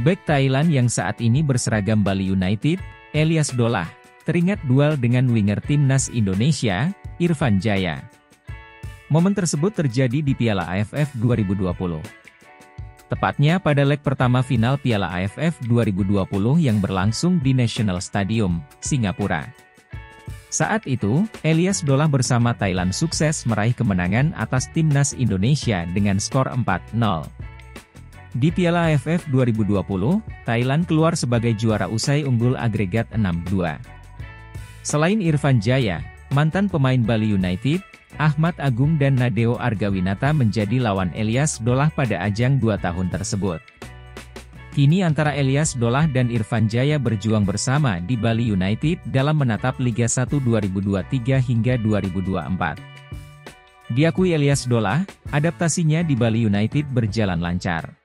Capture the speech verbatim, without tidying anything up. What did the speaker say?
Bek Thailand yang saat ini berseragam Bali United, Elias Dolah, teringat duel dengan winger Timnas Indonesia, Irfan Jaya. Momen tersebut terjadi di Piala A F F dua ribu dua puluh. Tepatnya pada leg pertama final Piala A F F dua ribu dua puluh yang berlangsung di National Stadium, Singapura. Saat itu, Elias Dolah bersama Thailand sukses meraih kemenangan atas Timnas Indonesia dengan skor empat nol. Di Piala A F F dua ribu dua puluh, Thailand keluar sebagai juara usai unggul agregat enam dua. Selain Irfan Jaya, mantan pemain Bali United, Ahmad Agung dan Nadeo Argawinata menjadi lawan Elias Dolah pada ajang dua tahun tersebut. Kini antara Elias Dolah dan Irfan Jaya berjuang bersama di Bali United dalam menatap Liga satu dua ribu dua puluh tiga hingga dua ribu dua puluh empat. Diakui Elias Dolah, adaptasinya di Bali United berjalan lancar.